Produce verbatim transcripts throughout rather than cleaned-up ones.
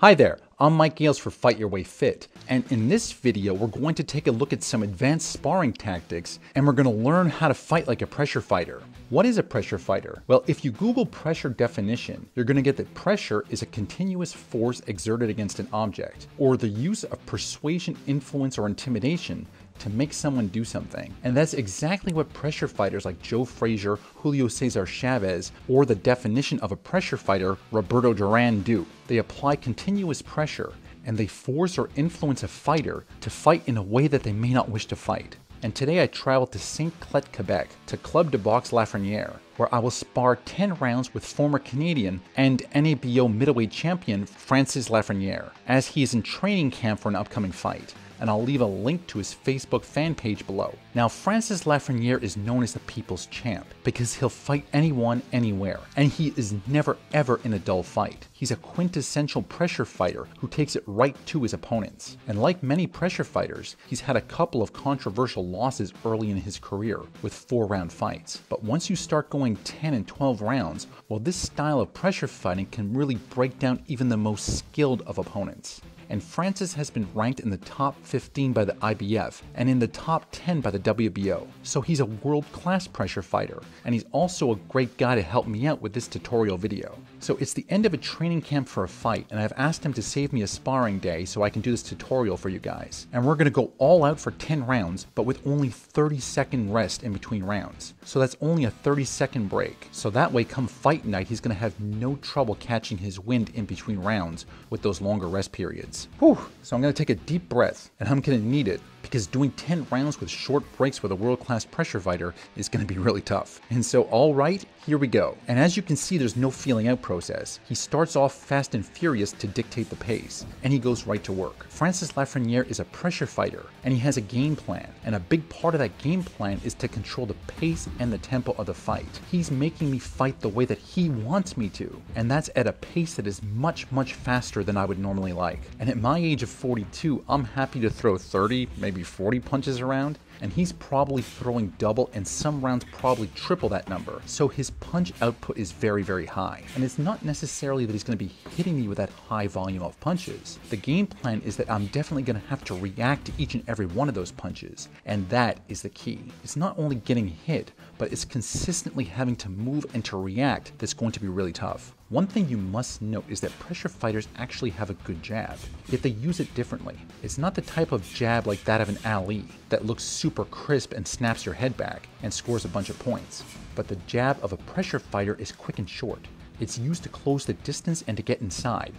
Hi there, I'm Mike Gales for Fight Your Way Fit, and in this video we're going to take a look at some advanced sparring tactics and we're going to learn how to fight like a pressure fighter. What is a pressure fighter? Well, if you Google pressure definition, you're going to get that pressure is a continuous force exerted against an object, or the use of persuasion, influence, or intimidation to make someone do something. And that's exactly what pressure fighters like Joe Frazier, Julio Cesar Chavez, or the definition of a pressure fighter, Roberto Duran, do. They apply continuous pressure and they force or influence a fighter to fight in a way that they may not wish to fight. And today I traveled to Saint-Clet, Quebec, to Club de Boxe Lafreniere, where I will spar ten rounds with former Canadian and N A B O middleweight champion Francis Lafreniere, as he is in training camp for an upcoming fight. And I'll leave a link to his Facebook fan page below. Now, Francis Lafreniere is known as the people's champ because he'll fight anyone, anywhere, and he is never ever in a dull fight. He's a quintessential pressure fighter who takes it right to his opponents. And like many pressure fighters, he's had a couple of controversial losses early in his career with four round fights. But once you start going ten and twelve rounds, well, this style of pressure fighting can really break down even the most skilled of opponents. And Francis has been ranked in the top fifteen by the I B F and in the top ten by the W B O. So he's a world-class pressure fighter, and he's also a great guy to help me out with this tutorial video. So it's the end of a training camp for a fight, and I've asked him to save me a sparring day so I can do this tutorial for you guys. And we're gonna go all out for ten rounds, but with only thirty second rest in between rounds. So that's only a thirty second break. So that way, come fight night, he's gonna have no trouble catching his wind in between rounds with those longer rest periods. Whew. So I'm going to take a deep breath, and I'm going to need it, because doing ten rounds with short breaks with a world-class pressure fighter is going to be really tough. And so, all right, here we go. And as you can see, there's no feeling out process. He starts off fast and furious to dictate the pace, and he goes right to work. Francis Lafreniere is a pressure fighter, and he has a game plan. And a big part of that game plan is to control the pace and the tempo of the fight. He's making me fight the way that he wants me to, and that's at a pace that is much, much faster than I would normally like. And at my age of forty-two, I'm happy to throw thirty, maybe forty punches around, and he's probably throwing double and some rounds probably triple that number. So his punch output is very, very high. And it's not necessarily that he's going to be hitting me with that high volume of punches. The game plan is that I'm definitely going to have to react to each and every one of those punches. And that is the key. It's not only getting hit, but it's consistently having to move and to react that's going to be really tough. One thing you must note is that pressure fighters actually have a good jab, yet they use it differently. It's not the type of jab like that of an Ali that looks super crisp and snaps your head back and scores a bunch of points, but the jab of a pressure fighter is quick and short. It's used to close the distance and to get inside,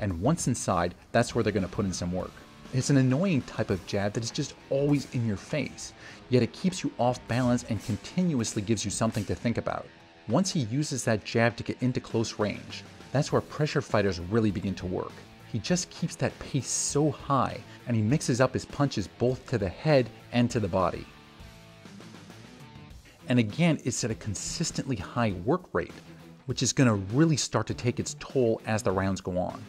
and once inside, that's where they're going to put in some work. It's an annoying type of jab that is just always in your face, yet it keeps you off balance and continuously gives you something to think about. Once he uses that jab to get into close range, that's where pressure fighters really begin to work. He just keeps that pace so high, and he mixes up his punches both to the head and to the body. And again, it's at a consistently high work rate, which is going to really start to take its toll as the rounds go on.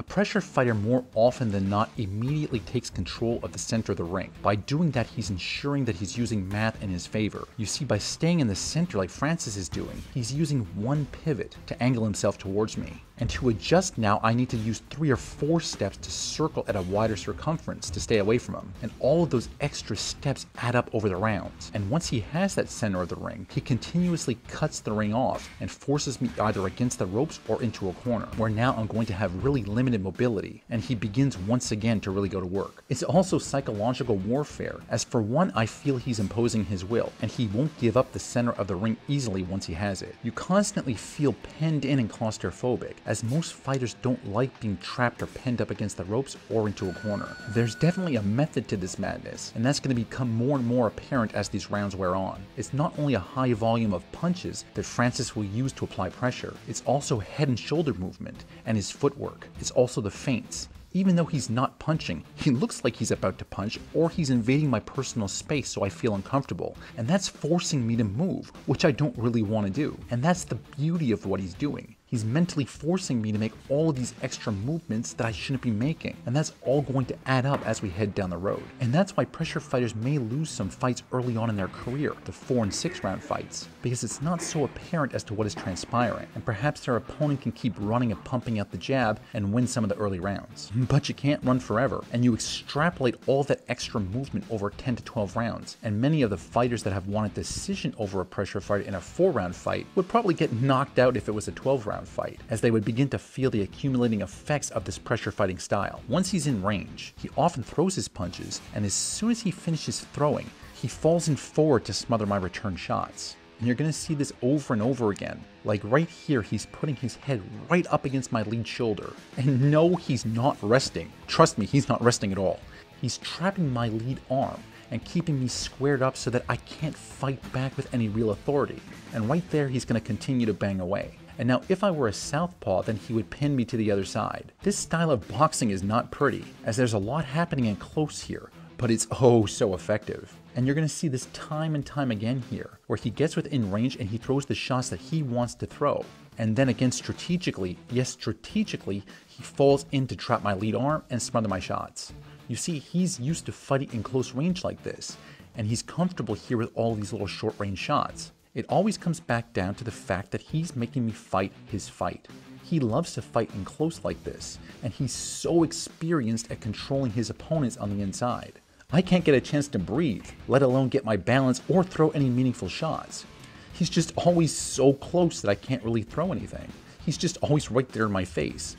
A pressure fighter more often than not immediately takes control of the center of the ring. By doing that, he's ensuring that he's using math in his favor. You see, by staying in the center like Francis is doing, he's using one pivot to angle himself towards me. And to adjust now, I need to use three or four steps to circle at a wider circumference to stay away from him. And all of those extra steps add up over the rounds. And once he has that center of the ring, he continuously cuts the ring off and forces me either against the ropes or into a corner, where now I'm going to have really limited mobility, and he begins once again to really go to work. It's also psychological warfare, as for one, I feel he's imposing his will, and he won't give up the center of the ring easily once he has it. You constantly feel penned in and claustrophobic, as most fighters don't like being trapped or penned up against the ropes or into a corner. There's definitely a method to this madness, and that's going to become more and more apparent as these rounds wear on. It's not only a high volume of punches that Francis will use to apply pressure, it's also head and shoulder movement and his footwork. It's also the feints. Even though he's not punching, he looks like he's about to punch, or he's invading my personal space so I feel uncomfortable, and that's forcing me to move, which I don't really want to do. And that's the beauty of what he's doing. He's mentally forcing me to make all of these extra movements that I shouldn't be making, and that's all going to add up as we head down the road. And that's why pressure fighters may lose some fights early on in their career, the four and six round fights, because it's not so apparent as to what is transpiring, and perhaps their opponent can keep running and pumping out the jab and win some of the early rounds. But you can't run forever, and you extrapolate all that extra movement over ten to twelve rounds, and many of the fighters that have won a decision over a pressure fighter in a four round fight would probably get knocked out if it was a twelve round fight, as they would begin to feel the accumulating effects of this pressure fighting style. Once he's in range, he often throws his punches, and as soon as he finishes throwing, he falls in forward to smother my return shots. And you're going to see this over and over again. Like right here, he's putting his head right up against my lead shoulder. And no, he's not resting. Trust me, he's not resting at all. He's trapping my lead arm and keeping me squared up so that I can't fight back with any real authority. And right there, he's going to continue to bang away. And now if I were a southpaw, then he would pin me to the other side. This style of boxing is not pretty, as there's a lot happening in close here, but it's oh so effective. And you're going to see this time and time again here, where he gets within range and he throws the shots that he wants to throw. And then again strategically, yes strategically, he falls in to trap my lead arm and smother my shots. You see, he's used to fighting in close range like this, and he's comfortable here with all these little short range shots. It always comes back down to the fact that he's making me fight his fight. He loves to fight in close like this, and he's so experienced at controlling his opponents on the inside. I can't get a chance to breathe, let alone get my balance or throw any meaningful shots. He's just always so close that I can't really throw anything. He's just always right there in my face.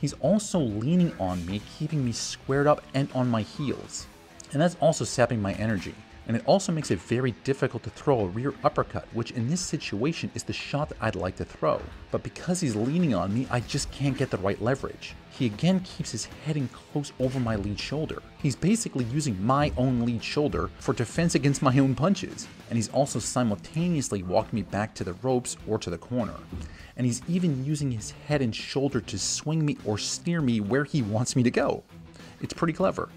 He's also leaning on me, keeping me squared up and on my heels. And that's also sapping my energy. And it also makes it very difficult to throw a rear uppercut, which in this situation is the shot that I'd like to throw. But because he's leaning on me, I just can't get the right leverage. He again keeps his head in close over my lead shoulder. He's basically using my own lead shoulder for defense against my own punches. And he's also simultaneously walking me back to the ropes or to the corner. And he's even using his head and shoulder to swing me or steer me where he wants me to go. It's pretty clever.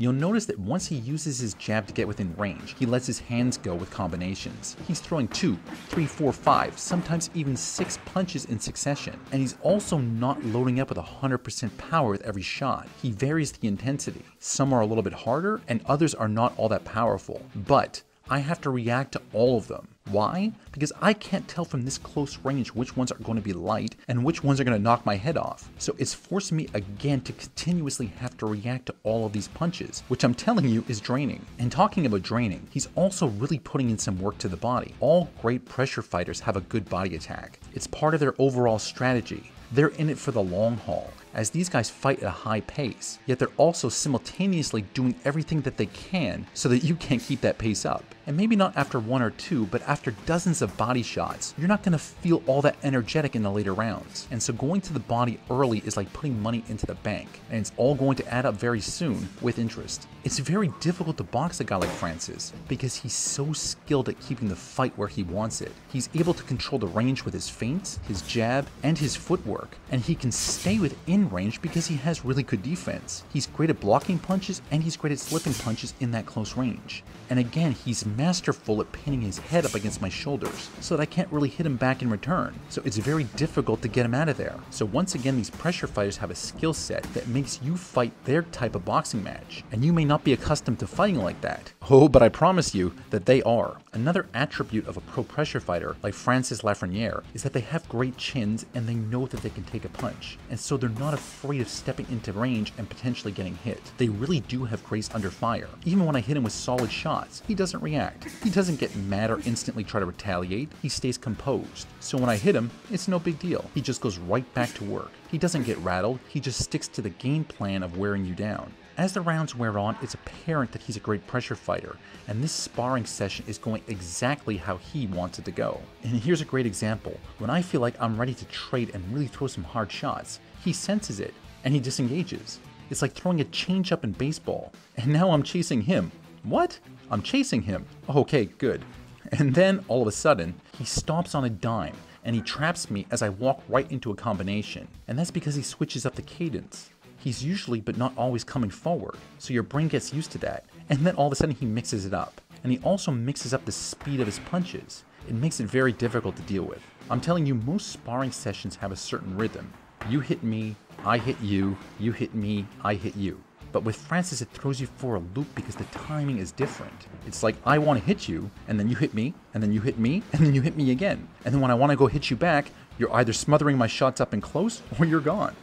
You'll notice that once he uses his jab to get within range, he lets his hands go with combinations. He's throwing two, three, four, five, sometimes even six punches in succession. And he's also not loading up with one hundred percent power with every shot. He varies the intensity. Some are a little bit harder and others are not all that powerful. But I have to react to all of them. Why? Because I can't tell from this close range which ones are going to be light and which ones are going to knock my head off. So it's forcing me again to continuously have to react to all of these punches, which I'm telling you is draining. And talking about draining, he's also really putting in some work to the body. All great pressure fighters have a good body attack. It's part of their overall strategy. They're in it for the long haul, as these guys fight at a high pace, yet they're also simultaneously doing everything that they can so that you can't keep that pace up. And maybe not after one or two, but after dozens of body shots, you're not going to feel all that energetic in the later rounds. And so going to the body early is like putting money into the bank, and it's all going to add up very soon with interest. It's very difficult to box a guy like Francis because he's so skilled at keeping the fight where he wants it. He's able to control the range with his feints, his jab, and his footwork. And he can stay within range because he has really good defense. He's great at blocking punches and he's great at slipping punches in that close range. And again, he's masterful at pinning his head up against my shoulders so that I can't really hit him back in return. So it's very difficult to get him out of there. So once again, these pressure fighters have a skill set that makes you fight their type of boxing match. And you may not be accustomed to fighting like that. Oh, but I promise you that they are. Another attribute of a pro pressure fighter like Francis Lafreniere is that they have great chins and they know that they They can take a punch, and so they're not afraid of stepping into range and potentially getting hit. They really do have grace under fire. Even when I hit him with solid shots, he doesn't react. He doesn't get mad or instantly try to retaliate. He stays composed. So when I hit him, it's no big deal. He just goes right back to work. He doesn't get rattled. He just sticks to the game plan of wearing you down. As the rounds wear on, it's apparent that he's a great pressure fighter, and this sparring session is going exactly how he wants it to go. And here's a great example. When I feel like I'm ready to trade and really throw some hard shots, he senses it, and he disengages. It's like throwing a changeup in baseball. And now I'm chasing him. What? I'm chasing him. Okay, good. And then, all of a sudden, he stomps on a dime, and he traps me as I walk right into a combination. And that's because he switches up the cadence. He's usually but not always coming forward, so your brain gets used to that, and then all of a sudden he mixes it up. And he also mixes up the speed of his punches. it makes it very difficult to deal with. I'm telling you, most sparring sessions have a certain rhythm. You hit me, I hit you, you hit me, I hit you. But with Francis, it throws you for a loop because the timing is different. It's like, I want to hit you, and then you hit me, and then you hit me, and then you hit me again. And then when I want to go hit you back, you're either smothering my shots up and close, or you're gone.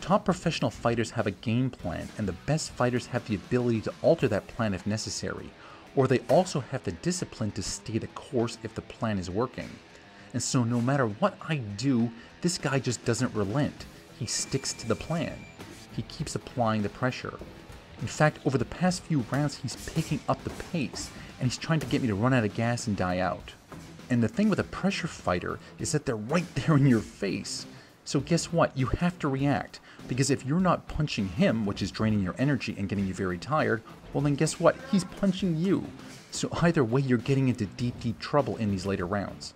Top professional fighters have a game plan, and the best fighters have the ability to alter that plan if necessary, or they also have the discipline to stay the course if the plan is working. And so no matter what I do, this guy just doesn't relent. He sticks to the plan. He keeps applying the pressure. In fact, over the past few rounds, he's picking up the pace, and he's trying to get me to run out of gas and die out. And the thing with a pressure fighter is that they're right there in your face. So guess what? You have to react, because if you're not punching him, which is draining your energy and getting you very tired, well then guess what? He's punching you. So either way, you're getting into deep, deep trouble in these later rounds.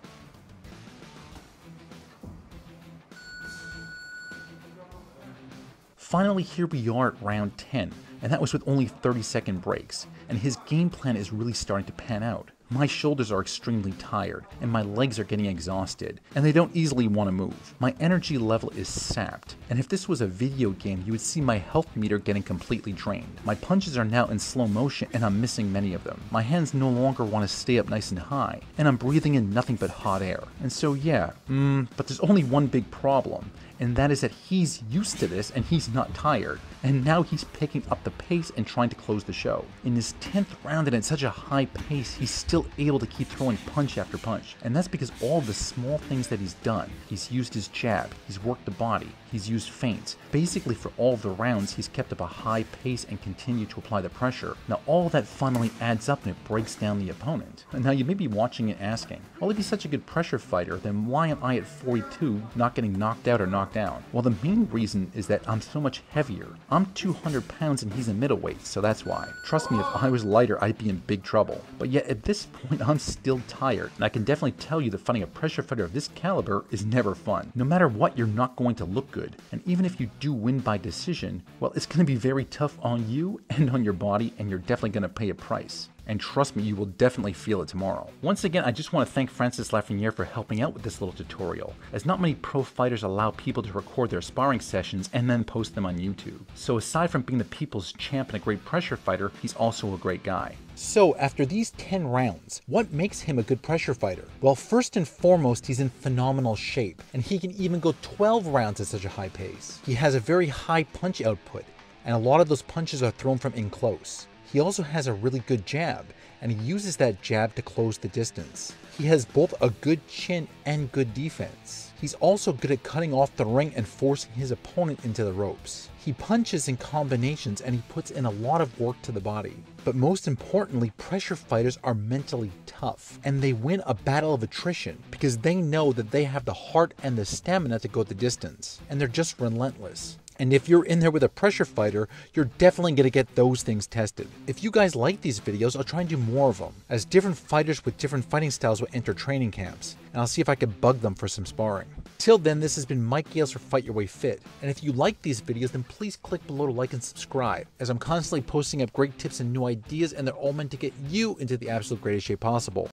Finally, here we are at round ten, and that was with only thirty second breaks, and his game plan is really starting to pan out. My shoulders are extremely tired, and my legs are getting exhausted, and they don't easily want to move. My energy level is sapped, and if this was a video game, you would see my health meter getting completely drained. My punches are now in slow motion, and I'm missing many of them. My hands no longer want to stay up nice and high, and I'm breathing in nothing but hot air. And so yeah, mm, but there's only one big problem, and that is that he's used to this and he's not tired, and now he's picking up the pace and trying to close the show. In his tenth round and at such a high pace, he's still able to keep throwing punch after punch, and that's because all the small things that he's done. He's used his jab, he's worked the body, he's used feints. Basically for all the rounds, he's kept up a high pace and continued to apply the pressure. Now all that finally adds up and it breaks down the opponent. And now you may be watching and asking, well, if he's such a good pressure fighter, then why am I at forty-two not getting knocked out or knocked down? Well, the main reason is that I'm so much heavier. I'm two hundred pounds and he's a middleweight, so that's why. Trust me, if I was lighter, I'd be in big trouble. But yet at this point, I'm still tired, and I can definitely tell you that fighting a pressure fighter of this caliber is never fun. No matter what, you're not going to look good, and even if you do win by decision, well, it's going to be very tough on you and on your body, and you're definitely going to pay a price. And trust me, you will definitely feel it tomorrow. Once again, I just want to thank Francis Lafreniere for helping out with this little tutorial, as not many pro fighters allow people to record their sparring sessions and then post them on YouTube. So aside from being the people's champ and a great pressure fighter, he's also a great guy. So after these ten rounds, what makes him a good pressure fighter? Well, first and foremost, he's in phenomenal shape, and he can even go twelve rounds at such a high pace. He has a very high punch output, and a lot of those punches are thrown from in close. He also has a really good jab, and he uses that jab to close the distance. He has both a good chin and good defense. He's also good at cutting off the ring and forcing his opponent into the ropes. He punches in combinations and he puts in a lot of work to the body. But most importantly, pressure fighters are mentally tough, and they win a battle of attrition because they know that they have the heart and the stamina to go the distance, and they're just relentless. And if you're in there with a pressure fighter, you're definitely going to get those things tested. If you guys like these videos, I'll try and do more of them, as different fighters with different fighting styles will enter training camps, and I'll see if I can bug them for some sparring. Till then, this has been Mike Gales for Fight Your Way Fit, and if you like these videos, then please click below to like and subscribe, as I'm constantly posting up great tips and new ideas, and they're all meant to get you into the absolute greatest shape possible.